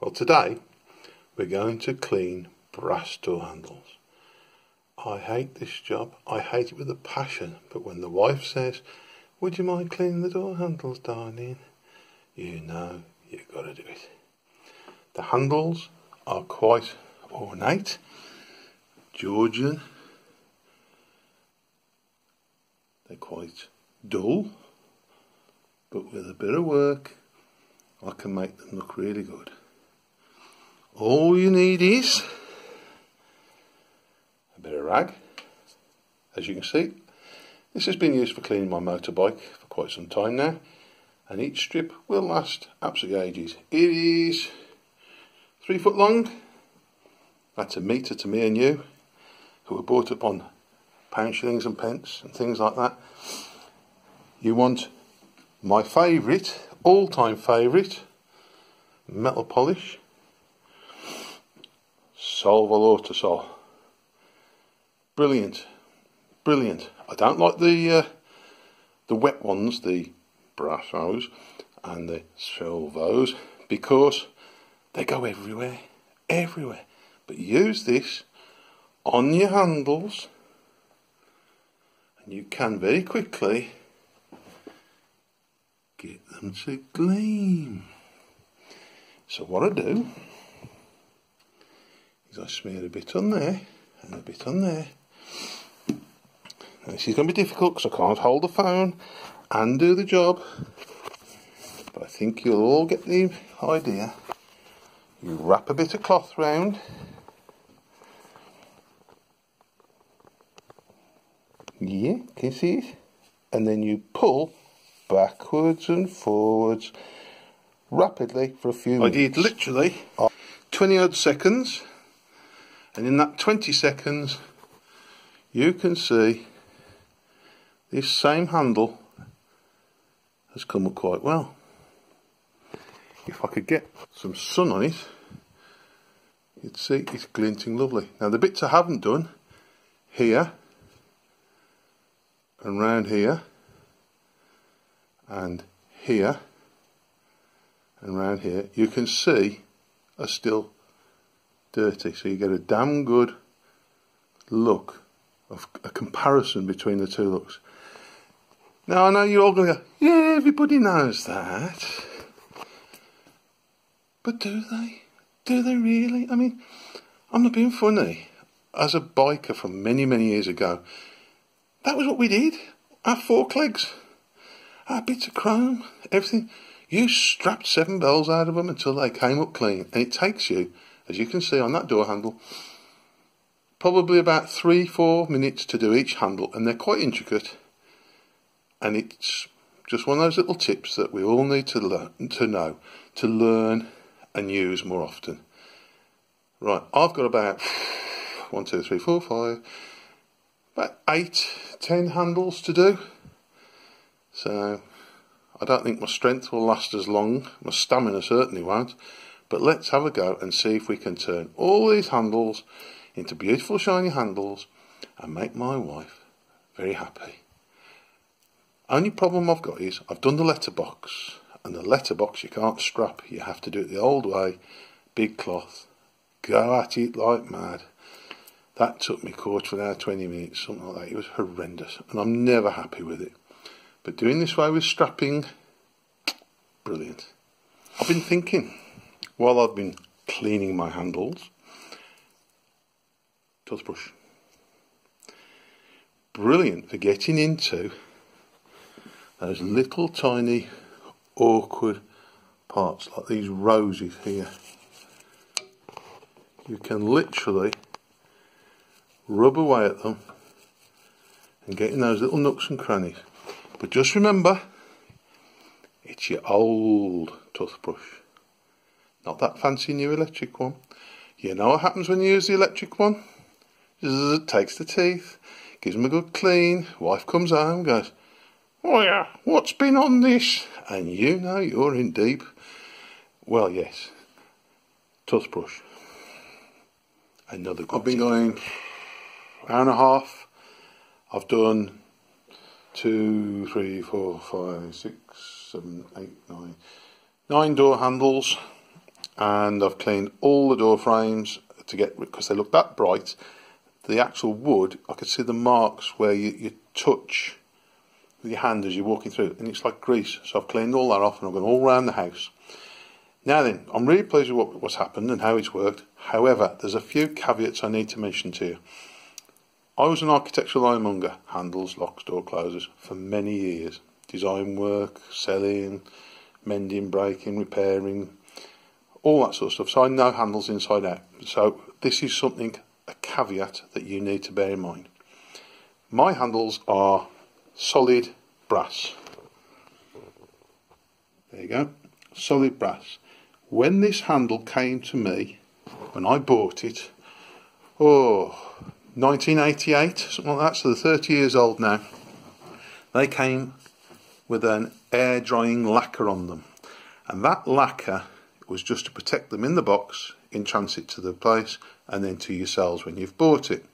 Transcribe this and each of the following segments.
Well, today we're going to clean brass door handles. I hate this job. I hate it with a passion. But when the wife says, "Would you mind cleaning the door handles, darling?" you know you've got to do it. The handles are quite ornate, Georgian. They're quite dull, but with a bit of work I can make them look really good. All you need is a bit of rag. As you can see, this has been used for cleaning my motorbike for quite some time now, and each strip will last absolutely ages. It is 3 foot long. That's a metre to me and you, who were brought up on pound shillings and pence and things like that. You want my favourite, all-time favourite, metal polish, Solvo Lotosol. Brilliant, brilliant. I don't like the wet ones, the Brassos and the Solvos, because they go everywhere, everywhere. But use this on your handles, and you can very quickly get them to gleam. So what I do is I smear a bit on there and a bit on there. Now this is going to be difficult because I can't hold the phone and do the job, but I think you'll all get the idea. You wrap a bit of cloth round, yeah, can you see it? And then you pull backwards and forwards rapidly for a few minutes. I did literally 20 odd seconds, and in that 20 seconds you can see this same handle has come up quite well. If I could get some sun on it, you'd see it's glinting lovely. Now the bits I haven't done, here and round here and here and round here, you can see are still dirty, so you get a damn good look of a comparison between the two looks. Now I know you're all going to go, yeah, everybody knows that, but do they? Do they really? I mean, I'm not being funny. As a biker from many, many years ago, that was what we did. Our forklegs, our bits of chrome, everything. You strapped 7 bells out of them until they came up clean. And it takes you, as you can see on that door handle, probably about 3-4 minutes to do each handle, and they're quite intricate. And it's just one of those little tips that we all need to learn and use more often. Right, I've got about 1, 2, 3, 4, 5, about 8, 10 handles to do. So I don't think my strength will last as long, my stamina certainly won't, but let's have a go and see if we can turn all these handles into beautiful shiny handles and make my wife very happy. Only problem I've got is I've done the letterbox, and the letterbox you can't strap, you have to do it the old way, big cloth, go at it like mad. That took me 1/4 of an hour, 20 minutes, something like that. It was horrendous, and I'm never happy with it. But doing this way with strapping, brilliant. I've been thinking, while I've been cleaning my handles, toothbrush, brilliant for getting into those little tiny awkward parts, like these roses here. You can literally rub away at them and get in those little nooks and crannies. But just remember, it's your old toothbrush, not that fancy new electric one. You know what happens when you use the electric one? It takes the teeth, gives them a good clean. Wife comes home, goes, "Oh yeah, what's been on this?" And you know you're in deep. Well, yes, toothbrush. Another good. I've been going hour and a half. I've done 2, 3, 4, 5, 6, 7, 8, 9. 9 door handles. and I've cleaned all the door frames to get, because they look that bright, the actual wood, I could see the marks where you touch with your hand as you're walking through, and it's like grease. So I've cleaned all that off and I've gone all around the house. Now then, I'm really pleased with what's happened and how it's worked. However, there's a few caveats I need to mention to you. I was an architectural ironmonger, handles, locks, door closers, for many years. Design work, selling, mending, breaking, repairing, all that sort of stuff. So I know handles inside out. So this is something, a caveat that you need to bear in mind. My handles are solid brass. There you go, solid brass. When this handle came to me, when I bought it, 1988, something like that, so they're 30 years old now. They came with an air drying lacquer on them, and that lacquer was just to protect them in the box in transit to the place and then to yourselves when you've bought it.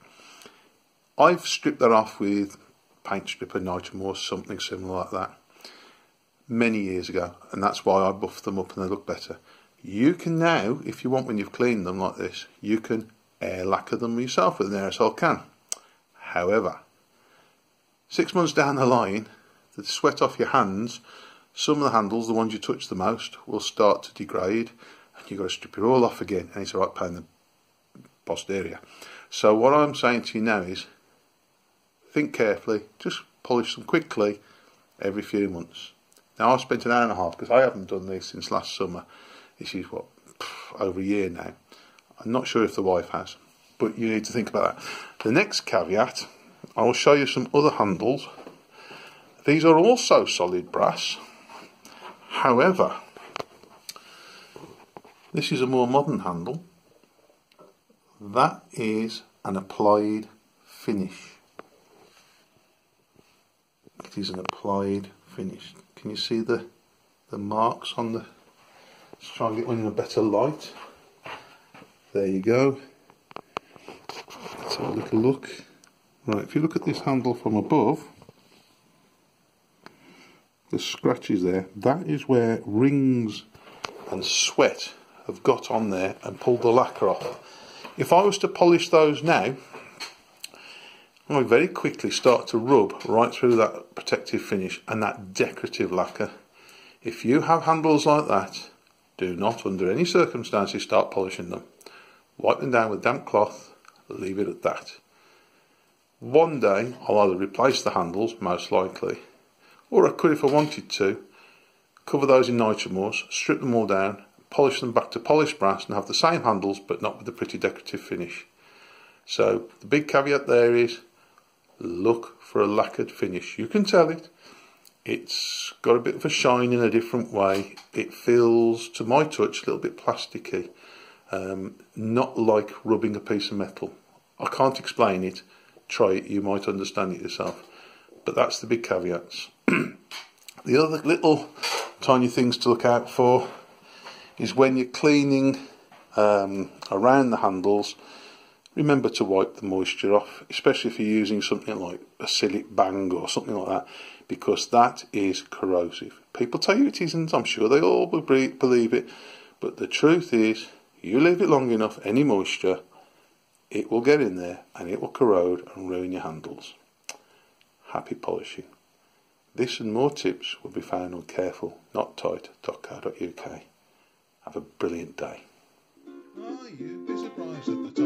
I've stripped that off with paint stripper, nitrum or something similar like that many years ago, and that's why I buffed them up and they look better. You can now, if you want, when you've cleaned them like this, you can air lacquer them yourself with an aerosol can. However, 6 months down the line, the sweat off your hands, some of the handles, the ones you touch the most, will start to degrade, and you've got to strip it all off again, and it's a right pain in the posterior. So what I'm saying to you now is, think carefully, just polish them quickly every few months. Now, I've spent an hour and a half, because I haven't done this since last summer. This is, what, over a year now. I'm not sure if the wife has, but you need to think about that. The next caveat, I will show you some other handles. These are also solid brass. However, this is a more modern handle. That is an applied finish. It is an applied finish. Can you see the marks on the... Let's try and get one in a better light. There you go. Let's have a little look. Right, if you look at this handle from above, the scratches there, that is where rings and sweat have got on there and pulled the lacquer off. If I was to polish those now, I would very quickly start to rub right through that protective finish and that decorative lacquer. If you have handles like that, do not under any circumstances start polishing them. Wipe them down with damp cloth, leave it at that. One day I'll either replace the handles, most likely, or I could, if I wanted to, cover those in nitrimores, strip them all down, polish them back to polished brass and have the same handles, but not with the pretty decorative finish. So the big caveat there is, look for a lacquered finish. You can tell it. It's got a bit of a shine in a different way. It feels, to my touch, a little bit plasticky. Not like rubbing a piece of metal. I can't explain it. Try it, you might understand it yourself. But that's the big caveats. The other little tiny things to look out for is when you're cleaning around the handles, remember to wipe the moisture off, especially if you're using something like acrylic bang or something like that, because that is corrosive. People tell you it isn't, I'm sure they all believe it, but the truth is, you leave it long enough, any moisture, it will get in there and it will corrode and ruin your handles. Happy polishing. This and more tips will be found on carefulnottight.co.uk. Have a brilliant day. Oh, you'd be surprised at the time.